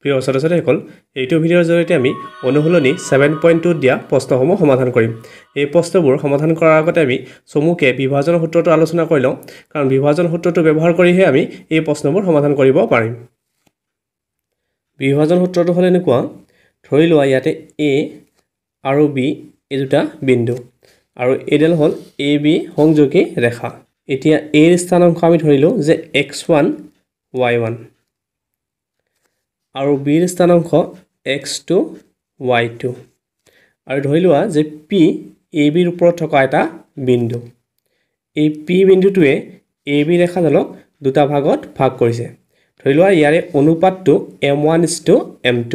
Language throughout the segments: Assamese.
প্ৰিয় ছাত্ৰছাত্ৰীসকল এইটো ভিডিওৰ জৰিয়তে আমি অনুশীলনী 7.2 দিয়া প্ৰশ্নসমূহ সমাধান কৰিম। এই প্ৰশ্নবোৰ সমাধান কৰাৰ আগতে আমি চমুকে বিভাজন সূত্ৰটো আলোচনা কৰি লওঁ, কাৰণ বিভাজন সূত্ৰটো ব্যৱহাৰ কৰিহে আমি এই প্ৰশ্নবোৰ সমাধান কৰিব পাৰিম। বিভাজন সূত্ৰটো হল এনেকুৱা, ধৰি লোৱা ইয়াতে a আৰু b এই দুটা বিন্দু আৰু এডাল হল ab সংযোগী ৰেখা। এতিয়া a ৰ স্থানাংক আমি ধৰিলো যে x1 y1 আৰু b ৰ স্থানাংক x2 y2 আৰু ধৰিলোৱা যে p ab ৰ ওপৰত থকা এটা বিন্দু। এই p বিন্দুটোৱে ab ৰেখাডালক দুটা ভাগত ভাগ কৰিছে। ধৰিলোৱা ইয়াৰে অনুপাতটো m1:m2।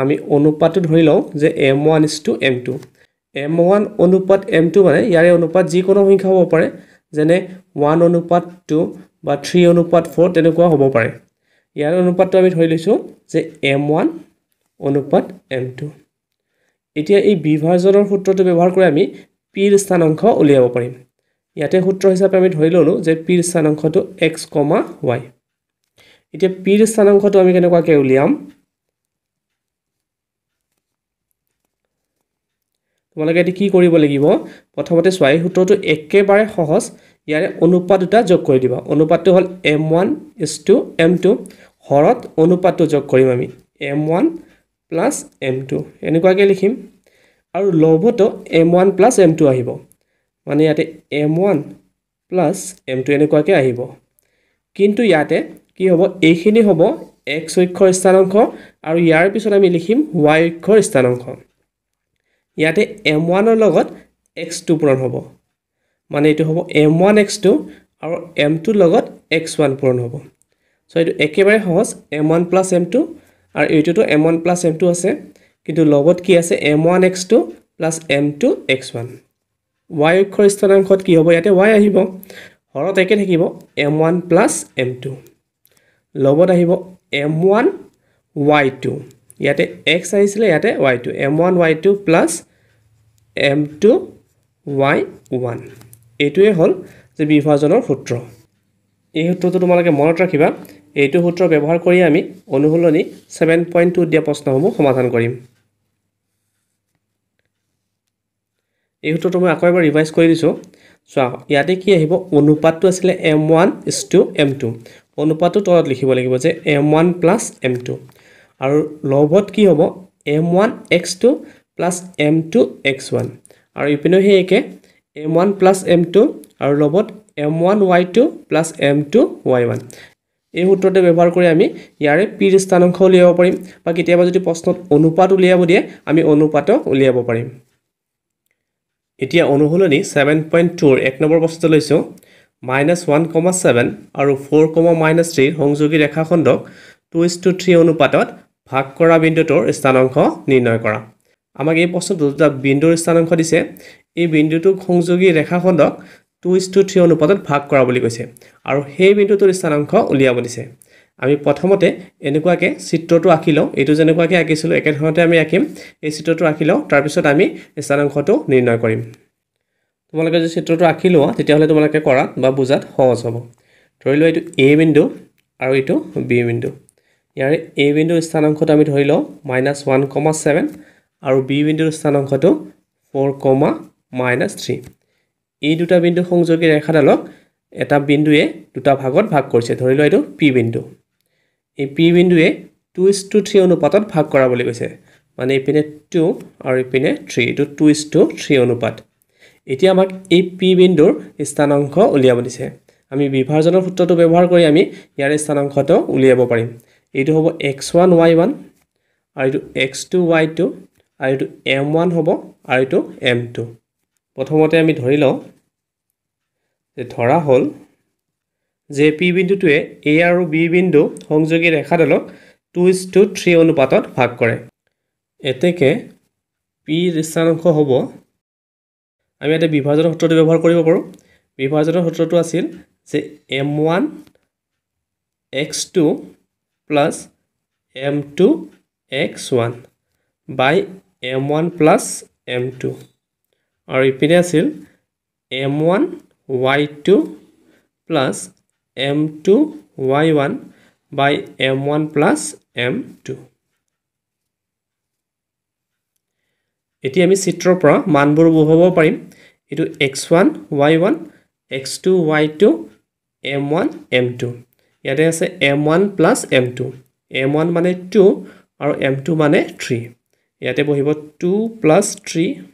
আমি অনুপাতটো ধৰি লওঁ যে m1:m2। m1 অনুপাত m2 মানে ইয়াৰে অনুপাত যিকোনো সংখ্যা হ'ব পাৰে, যেনে 1:2 বা 3:4 তেনেকুৱা হ'ব পাৰে। ইয়াৰ অনুপাতটো আমি ধৰি লৈছো যে m1:m2। এতিয়া এই বিভাজনৰ সূত্ৰটো ব্যৱহাৰ কৰি আমি p ৰ স্থানাংক উলিয়াব পাৰিম। ইয়াতে সূত্ৰ হিচাপে আমি ধৰি ললো যে p ৰ স্থানাংকটো x, y। এতিয়া p ৰ স্থানাংকটো আমি কেনেকুৱাকৈ উলিয়াম? তোমালোকে এটি কি কৰিব লাগিব? প্ৰথমতে চোৱা, এই সূত্ৰটো একেবাৰে সহজ। ইয়াৰে অনুপাত দুটা যোগ কৰি দিবা। অনুপাতটো হ'ল m1:m2। হৰত অনুপাতটো যোগ কৰিম আমি m1 + m2, এনেকুৱাকৈ লিখিম। আৰু লবটো m1 + m2 আহিব, মানে ইয়াতে m1 + m2 এনেকুৱাকৈ আহিব। কিন্তু ইয়াতে কি হ'ব? এইখিনি হ'ব x অক্ষৰ স্থানাংক আৰু ইয়াৰ পিছত আমি লিখিম y অক্ষৰ স্থানাংক। ইয়াতে m1 ৰ লগত x2 পূৰণ হ'ব, মানে এটো হ'ব m1x2 আৰু m2 লগত x1 পূৰণ হ'ব। সো এটো একেবাৰে সহজ, m1 + m2 আৰু এইটোটো m1 + m2 আছে, কিন্তু লগত কি আছে m1x2 + m2x1। y অক্ষৰ স্থানাংকত কি হ'ব? ইয়াতে y আহিব। হৰত একে থাকিব m1 + m2। লগত আহিব m1 y2। ইয়াতে x আহিছিলে, ইয়াতে y2, m1 y2 + m2 y1। এইটোৱে হ'ল যে বিভাজনৰ সূত্ৰ। এই সূত্ৰটো তোমালোকে মনত ৰাখিবা। এইটো সূত্ৰ ব্যৱহাৰ কৰি আমি অনুশীলনী 7.2 দিয়া প্ৰশ্নসমূহ সমাধান কৰিম। এই সূত্ৰটো মই আকৌ এবাৰ ৰিভাইজ কৰি দিছো। চোৱা, ইয়াতে কি আহিব? অনুপাতটো আছিলে m1:m2। অনুপাতটো তলত লিখিব লাগিব যে m1 + m2 আৰু লবত কি হ'ব? m1x2 + m2x1। আৰু ইপিনে হে একে m1 + m2 আৰু লবত m1y2 + m2y1। এই সূত্ৰটো ব্যৱহাৰ কৰি আমি ইয়াৰে p ৰ স্থানাংক উলিয়াব পাৰিম, বা কেতিয়াবা যদি প্ৰশ্নত অনুপাত উলিয়াব দিয়ে আমি অনুপাত উলিয়াব পাৰিম। এতিয়া অনুশীলনী 7.2 ৰ 1 নম্বৰ প্ৰশ্নটো লৈছো। -1,7 আৰু 4,-3 সংযোগী ৰেখাখণ্ডক 2:3 অনুপাতত ভাগ কৰা বিন্দুটোৰ স্থানাংক নিৰ্ণয় কৰা। আমাক এই প্ৰশ্নটো দুটা বিন্দুৰ স্থানাংক দিছে। এই বিন্দুটোক সংযোগী ৰেখাখণ্ডক 2:3 অনুপাতত ভাগ কৰা বুলি কৈছে আৰু সেই বিন্দুটোৰ স্থানাংক উলিয়াব দিছে। আমি প্ৰথমতে এনেকুৱাকৈ চিত্ৰটো আঁকি লওঁ। এইটো যেনেকুৱাকৈ আঁকিছিলোঁ একেধৰণতে আমি আঁকিম। এই চিত্ৰটো আঁকি লওঁ, তাৰপিছত আমি স্থানাংকটো নিৰ্ণয় কৰিম। তোমালোকে যদি চিত্ৰটো আঁকি লোৱা, তেতিয়াহ'লে তোমালোকে কৰাত বা বুজাত সহজ হ'ব। ধৰি লোৱা এইটো a বিন্দু আৰু এইটো b বিন্দু। ইয়াৰে a বিন্দুৰ স্থানাংকটো আমি ধৰি লওঁ -1,7 আৰু b বিন্দুৰ স্থানাংকটো 4,-3। এই দুটা বিন্দু সংযোগী ৰেখাডালক এটা বিন্দুৱে দুটা ভাগত ভাগ কৰিছে। ধৰি লওঁ এইটো p বিন্দু। এই p বিন্দুৱে 2:3 অনুপাতত ভাগ কৰা বুলি কৈছে, মানে ইপিনে 2 আৰু ইপিনে 3, এইটো 2:3 অনুপাত। এতিয়া আমাক এই p বিন্দুৰ স্থানাংক উলিয়াব দিছে। আমি বিভাজনৰ সূত্ৰটো ব্যৱহাৰ কৰি আমি ইয়াৰ স্থানাংকটো উলিয়াব পাৰিম। এইটো হ'ব x1 y1 আৰু এইটো x2 y2 আৰু এইটো m1 হ'ব আৰু এইটো m2। প্ৰথমতে আমি ধৰি লওঁ যে ধৰা হ'ল যে p বিন্দুটোৱে a আৰু b বিন্দু সংযোগী ৰেখাডালক 2:3 অনুপাতত ভাগ কৰে। এতেকে p ৰ স্থানাংক হ'ব, আমি এটা বিভাজনৰ সূত্ৰটো ব্যৱহাৰ কৰিব পাৰোঁ। বিভাজনৰ সূত্ৰটো আছিল যে m1x2 + m2x1 বাই m1 + m2 আৰু ইপিনে আছিল m1y2 + m2y1 by m1 plus m2 एति आमी चित्र पर मानबुर बुझाबो पारिम इटु x1 y1 x2 y2 m1 m2 याते আছে m1 plus m2 m1 माने 2 আৰু m2 माने 3 याते বহিব 2 plus 3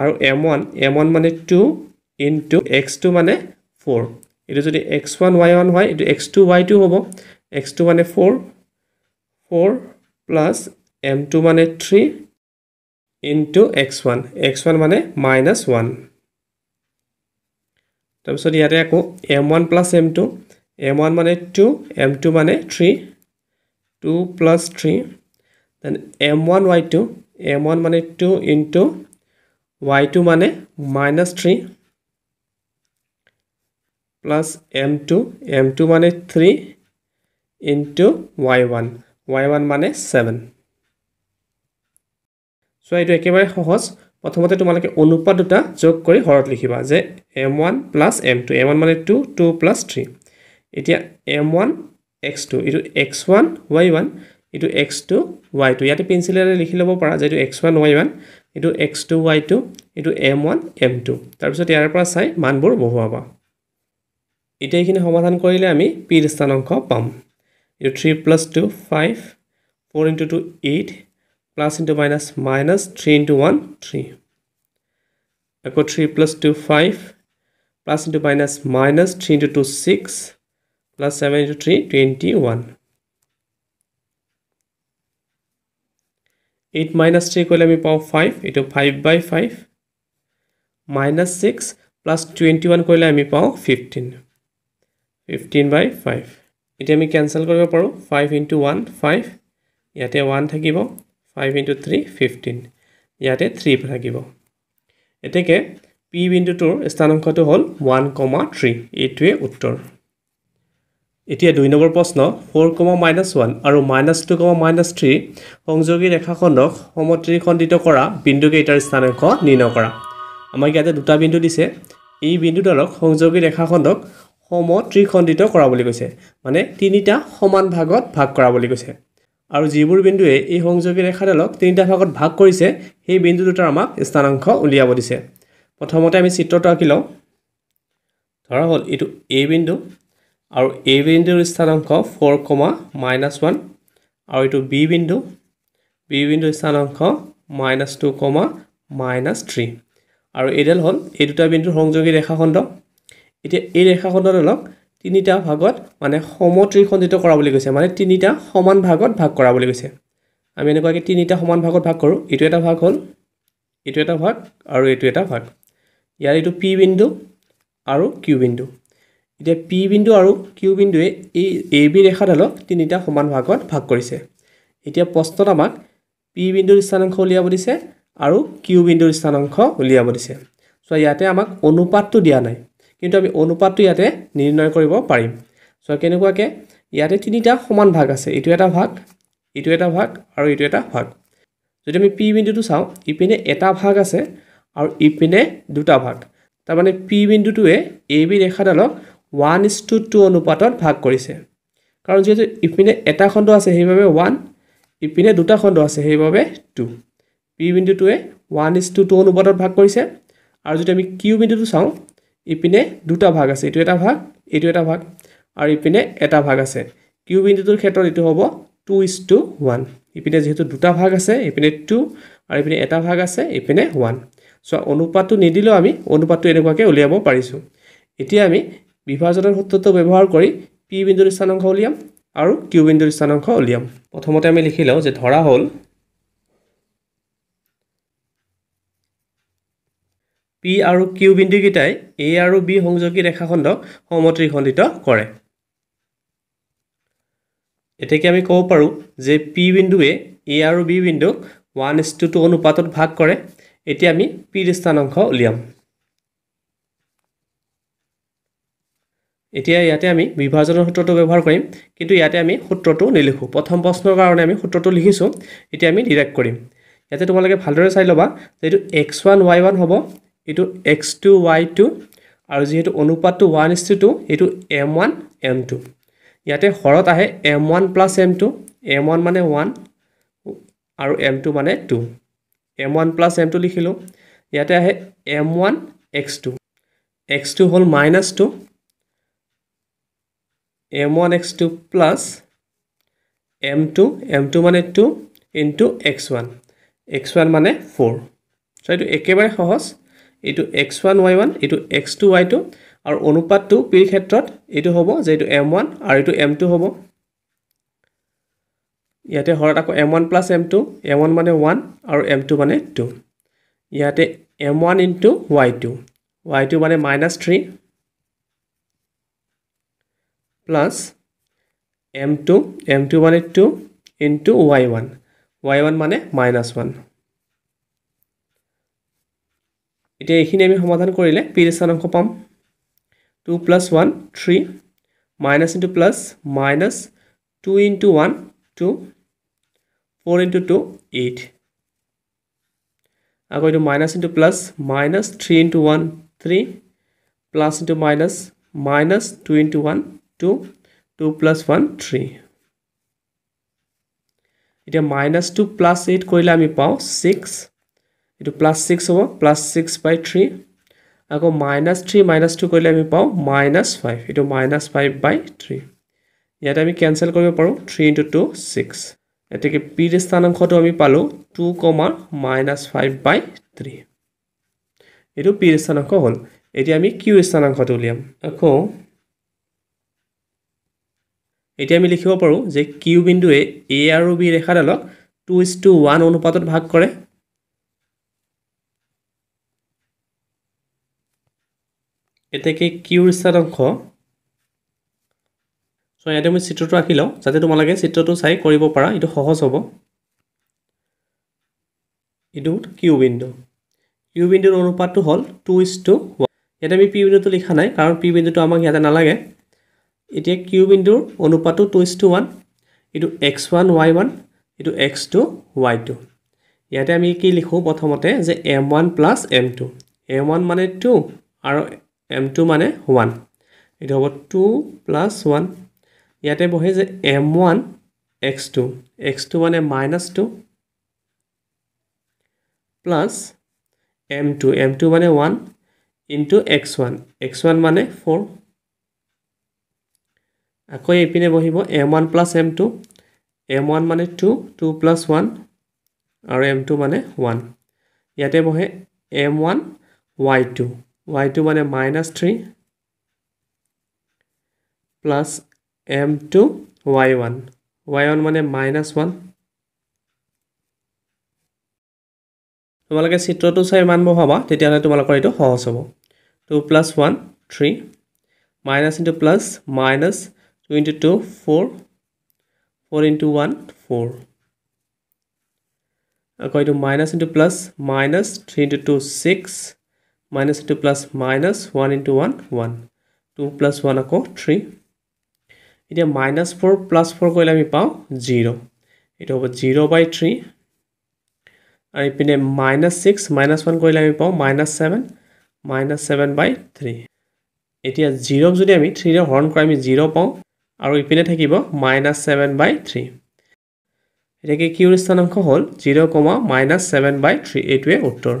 আৰু m1 माने 2 into x2 माने 4 इटु যদি x1 y1 হয় ইটু x2 y2 হবো x2 माने 4 4 plus m2 माने 3 into x1 x1 माने -1 तब सो यारे को m1 plus m2 m1 माने 2 m2 माने 3 2 plus 3 then m1 y2 m1 माने 2 into y2 माने -3 plus m2 m2 माने 3 into y1 y1 माने 7 So, I do a host, but what to make Unupa duta, joke corri horribly hibaze m1 plus m2, m1 money 2, 2 plus 3. It m1 x2, it x1 y1, it x2 y2. Yet pencil hilopara, they do x1 y1, it x2 y2, it m1 m2. That's what the Arapa side, Manbur Bohaba. It taking Homathan Koilami, Piristanonko pump. It 3 plus 2, 5, 4 into 2, 8. Plus into minus minus 3 into 1 3 echo 3 plus 2 5 plus into minus minus 3 into 2 6 plus 7 into 3 21 8 minus 3 equal me power 5 it 5 by 5 minus 6 plus 21 equal me power 15 by 5 it me cancel koribo paru 5 into 1 5 yate 1 thakibo 5 into 3, 15. Yate 3 pragibo. Eteke P into 2 stanonkatu hole 1, 3. Etwe uttor. Etia duinover posno 4, -1 or -2, -3. Hongzogi rekakondok homotri condito cora bindugator stanonko ninokora. Amagata duta bindu dise. E bindu dolok hongzogi rekakondok homotri condito cora boligose. Mane tinita homan bhagot bhag cora boligose. আৰু জিবুৰ বিন্দুৱে এই সংযোগী ৰেখাডালক তিনিটা ভাগত ভাগ কৰিছে সেই বিন্দু দুটাৰ আমাক স্থানাংক উলিয়াব দিছে প্ৰথমতে আমি চিত্ৰটো আঁকি লওঁ ধৰা হ'ল ইটো এ বিন্দু আৰু এ বিন্দুৰ স্থানাংক 4, -1 আৰু ইটো বি বিন্দুৰ স্থানাংক -2, -3 আৰু এডাল হ'ল এই দুটা বিন্দুৰ সংযোগী ৰেখাখণ্ড এতিয়া এই ৰেখাখণ্ডডালক তিনিটা ভাগত মানে সমত্ৰিখণ্ডিত কৰা বুলি কৈছে মানে তিনিটা সমান ভাগত ভাগ কৰা বুলি কৈছে আমি এনেকৈ তিনিটা সমান ভাগত ভাগ কৰো এটো এটা ভাগ হল এটো এটা ভাগ আৰু এটো এটা ভাগ ইয়াৰ এটো পি বিন্দু আৰু কিউ বিন্দু এতিয়া পি বিন্দু আৰু কিউ বিন্দুৱে এই এবি ৰেখাডালক তিনিটা সমান ভাগত ভাগ কৰিছে এতিয়া প্ৰশ্নত আমাক পি বিন্দুৰ স্থানাংক উলিয়াব দিছে আৰু কিউ বিন্দুৰ স্থানাংক উলিয়াব দিছে সো ইয়াতে আমাক অনুপাতটো দিয়া নাই কিন্তু আমি অনুপাতটো ইয়াতে নির্ণয় কৰিব পাৰিম সো কেনেকুৱাকে ইয়াতে তিনিটা সমান ভাগ আছে এটো এটা ভাগ আৰু এটো এটা ভাগ যদি আমি পি বিন্দুটো চাও ইপিনে এটা ভাগ আছে আৰু ইপিনে দুটা ভাগ তাৰ মানে পি বিন্দুটোৱে এবি ৰেখাডালক 1:2 অনুপাতত ভাগ কৰিছে কাৰণ যেহেতু ইপিনে এটা খণ্ড আছে সেইভাবে 1 ইপিনে দুটা খণ্ড আছে সেইভাবে 2 পি বিন্দুটোৱে 1:2 অনুপাতত ভাগ কৰিছে আৰু যদি আমি কিউ বিন্দুটো চাও ইপিনে দুটা ভাগ আছে এটো এটা ভাগ আর ইপিনে এটা ভাগ আছে কিউ বিন্দুটোৰ ক্ষেত্ৰত এটো হ'ব 2:1 ইপিনে যেহেতু দুটা ভাগ আছে ইপিনে 2 আর ইপিনে এটা ভাগ আছে ইপিনে 1 সো অনুপাতটো নিদিলো আমি অনুপাতটো এনেকুৱাকে উলিয়াব পাৰিছো এতিয়া আমি বিভাজনৰ সূত্ৰটো ব্যৱহাৰ কৰি পি বিন্দুৰ স্থানাংক উলিয়াম আৰু কিউ বিন্দুৰ স্থানাংক উলিয়াম প্ৰথমতে আমি লিখি লওঁ যে ধৰা হ'ল P আৰু Q বিন্দু গিটাই A আৰু B সংযোগী ৰেখাখণ্ডক সমত্ৰিখণ্ডিত কৰে এতেকে আমি কব পাৰো যে P বিন্দুৱে A আৰু B বিন্দুক 1:2 অনুপাতত ভাগ কৰে এতিয়া আমি P ৰ স্থানাংক উলিয়াম এতিয়া ইয়াতে আমি বিভাজনৰ সূত্ৰটো ব্যৱহাৰ কৰিম কিন্তু ইয়াতে আমি সূত্ৰটো নিলিখো প্ৰথম প্ৰশ্নৰ কাৰণে আমি সূত্ৰটো লিখিছো এতিয়া আমি ডাইৰেক্ট কৰিম ইয়াতে তোমালোকে ভালদৰে চাই লবা যে এইটো x1 y1 হ'ব এটো x2 y2 আৰু যেহেতু অনুপাতটো 1:2 এটো m1 m2 ইয়াতে হরত আহে m1 + m2 m1 মানে 1 আর m2 মানে 2 m1 + m2 লিখিলো ইয়াতে আহে m1 x2 x2 হল -2 m1 x2 + m2 m2 মানে 2 into x1 x1 মানে 4 so etu ekebare সহজ etu x1 y1 etu x2 y2 আর অনুপাতটো পিৰ ক্ষেত্ৰত এটো হ'ব যে এটো m1 আৰু এটো m2 হ'ব ইয়াতে হৰত আকৌ m1 + m2 m1 মানে 1 আৰু m2 মানে 2 ইয়াতে m1 into y2 y2 মানে -3 plus m2 m2 মানে 2 into y1 y1 মানে -1 এটা এইখিনি আমি সমাধান কৰিলে পিৰ স্থানাংক পাম 2 plus 1, 3, minus into plus, minus 2 into 1, 2, 4 into 2, 8. I'm going to minus into plus, minus 3 into 1, 3, plus into minus, minus 2 into 1, 2, 2 plus 1, 3. It is minus 2 plus 8, koilami pow, 6. It is plus 6 over, plus 6 by 3. आगो -3 -2 কইলে আমি পাও -5 এটো -5/3 ইয়াতে আমি ক্যান্সেল কৰিব পাৰো 3 into 2 6 এটাকে পি ৰ স্থানাংকটো আমি পালো 2, -5/3 এটো পি ৰ স্থানাংক হল এটি আমি কিউ স্থানাংকটো উলিয়াম আকো এটি আমি লিখিব পাৰো যে কিউ বিন্দুৱে এ আৰু বি ৰেখাডালক 2:1 অনুপাতত ভাগ কৰে এটাকে কিউ স্থানাংক সো ইয়াতে আমি চিত্ৰটো আঁকি লও যাতে তোমালোকে চিত্ৰটো চাই কৰিব পাৰা ইটো সহজ হ'ব ইটো কিউ বিন্দুৰ অনুপাতটো হল 2:1 ইয়াতে আমি পি বিন্দুটো লিখা নাই কাৰণ পি বিন্দুটো আমাক ইয়াতে নালাগে এতিয়া কিউ বিন্দুৰ অনুপাতটো 2:1 ইটো x1 y1 ইটো x2 y2 ইয়াতে আমি কি লিখো প্ৰথমতে যে m1 + m2 m1 মানে 2 আৰু m2 माने 1 इट होबो 2 plus 1 याते बहे जे m1 x2 x2 माने -2 plus m2 m2 माने 1 into x1 x1 माने 4 आको ए पिने बहिबो m1 plus m2 m1 माने 2 2 plus 1 और m2 माने 1 याते बहे m1 y2 y2 माने -3 plus m2 y1 माने -1 তোমালকে চিত্ৰটো চাই মানব হবা তেতিয়ালে তোমালকৰ এটো সহজ হ'ব 2 plus 1 3 minus into plus minus 2 into 2 4 4 into 1 4 আকৌ এটো minus into plus minus 3 into 2 6 minus 2 plus minus 1 into 1 1 2 plus 1 ako 3 it is -4 plus 4 koile ami pao 0 it over 0/3 and ipine -6 -1 koile ami pao -7/3 etia 0 jodi ami 3 er horn kora ami 0 pao aru ipine thakibo -7/3 etake q r sthanank hol 0, -7/3 etue uttor